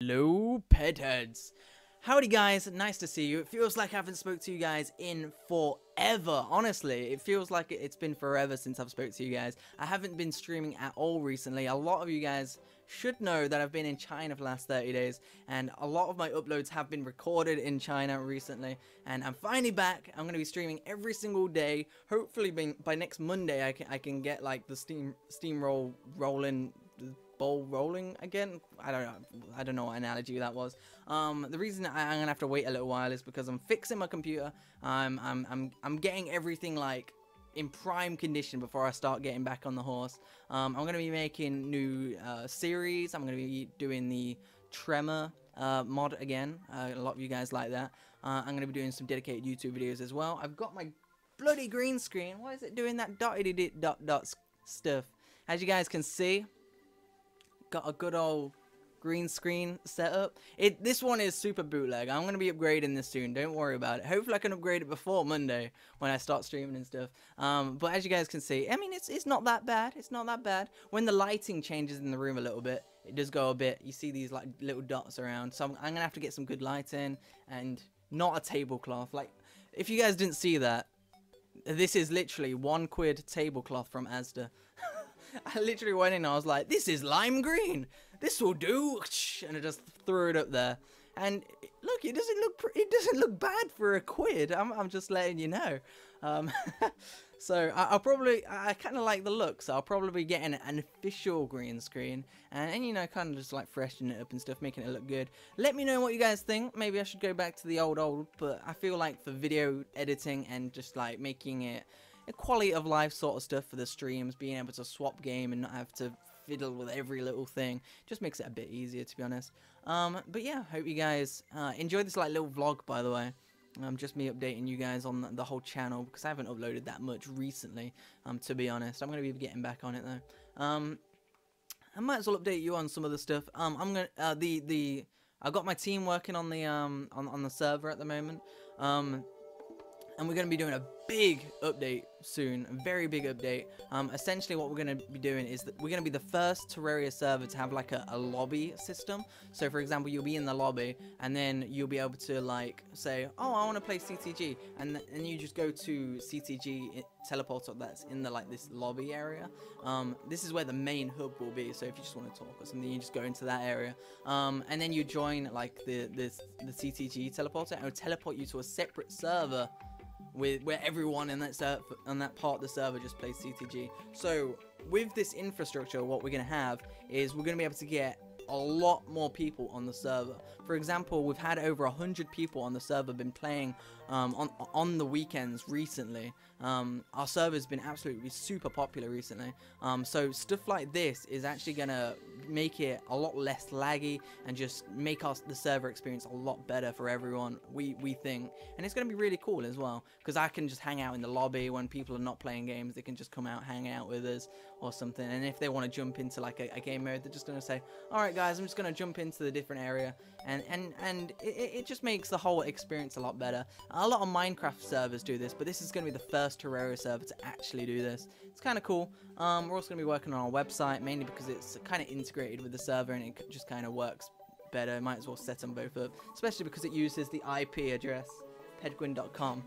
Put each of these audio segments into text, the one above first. Hello, pedheads. Howdy guys, nice to see you. It feels like I haven't spoke to you guys in forever. Honestly, it feels like it's been forever since I've spoke to you guys. I haven't been streaming at all recently. A lot of you guys should know that I've been in China for the last 30 days, and a lot of my uploads have been recorded in China recently, and I'm finally back. I'm going to be streaming every single day. Hopefully by next Monday I can get like the steamroll rolling, bowl rolling again. I don't know what analogy that was. The reason I'm gonna have to wait a little while is because I'm fixing my computer. I'm getting everything like in prime condition before I start getting back on the horse. I'm gonna be making new series. I'm gonna be doing the Tremor mod again. A lot of you guys like that. I'm gonna be doing some dedicated YouTube videos as well. I've got my bloody green screen. Why is it doing that dot stuff? As you guys can see, got a good old green screen setup. This one is super bootleg. I'm gonna be upgrading this soon. Don't worry about it. Hopefully I can upgrade it before Monday when I start streaming and stuff. But as you guys can see, I mean it's not that bad. It's not that bad. When the lighting changes in the room a little bit, it does go a bit. You see these like little dots around. So I'm gonna have to get some good lighting and not a tablecloth. Like if you guys didn't see that, this is literally £1 tablecloth from Asda. I literally went in and I was like, this is lime green, this will do, and I just threw it up there. And look, it doesn't look bad for £1. I'm just letting you know. So I kind of like the look, so I'll probably be getting an official green screen and you know, kind of just like freshening it up and stuff, making it look good. Let me know what you guys think. Maybe I should go back to the old, but I feel like for video editing and just like making it a quality of life sort of stuff for the streams, being able to swap game and not have to fiddle with every little thing just makes it a bit easier, to be honest. But yeah, hope you guys enjoyed this like little vlog, by the way. Just me updating you guys on the whole channel because I haven't uploaded that much recently, to be honest. I'm going to be getting back on it though. I might as well update you on some of the stuff. I've got my team working on the on the server at the moment. And we're going to be doing a big update soon, a very big update. Essentially what we're going to be doing is that we're going to be the first Terraria server to have like a lobby system. So for example, you'll be in the lobby and then you'll be able to like say, oh, I want to play CTG, and you just go to CTG teleporter that's in the like this lobby area. This is where the main hub will be, so if you just want to talk or something, you just go into that area, and then you join like the CTG teleporter, and it'll teleport you to a separate server where everyone in that on that part of the server just plays CTG. So with this infrastructure, what we're going to have is we're going to be able to get a lot more people on the server. For example, we've had over 100 people on the server been playing on the weekends recently. Our server's been absolutely super popular recently. So stuff like this is actually gonna make it a lot less laggy and just make the server experience a lot better for everyone, we think. And it's gonna be really cool as well, because I can just hang out in the lobby when people are not playing games. They can just come out, hang out with us or something, and if they want to jump into like a game mode, they're just gonna say, all right guys, I'm just gonna jump into the different area, and it just makes the whole experience a lot better. A lot of Minecraft servers do this, but this is gonna be the first Terraria server to actually do this. It's kind of cool. We're also gonna be working on our website, mainly because it's kind of integrated with the server and it just kind of works better. Might as well set them both up, especially because it uses the IP address pedgwin.com.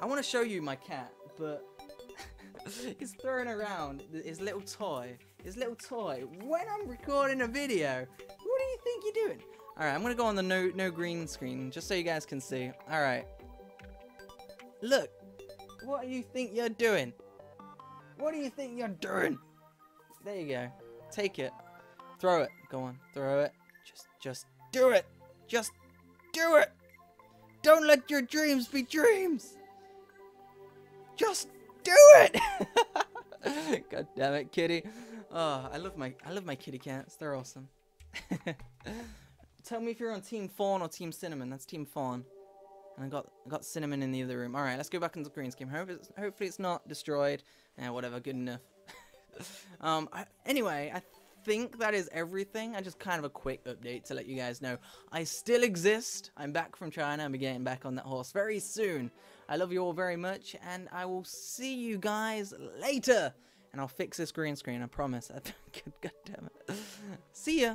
I want to show you my cat, but he's throwing around his little toy when I'm recording a video. What do you think you're doing? All right, I'm gonna go on the no green screen just so you guys can see. All right, look, what do you think you're doing? What do you think you're doing? There you go. Take it. Throw it. Go on. Throw it. Just do it. Just do it. Don't let your dreams be dreams. Just do it. God damn it, kitty. Oh, I love my kitty cats. They're awesome. Tell me if you're on Team Fawn or Team Cinnamon. That's Team Fawn. And I got Cinnamon in the other room. All right, let's go back into the green scheme. Hopefully it's not destroyed. Nah, whatever. Good enough. Anyway, I think that is everything. I just kind of a quick update to let you guys know I still exist. I'm back from China. I'm getting back on that horse very soon. I love you all very much, and I will see you guys later. and I'll fix this green screen, I promise. God damn it. See ya.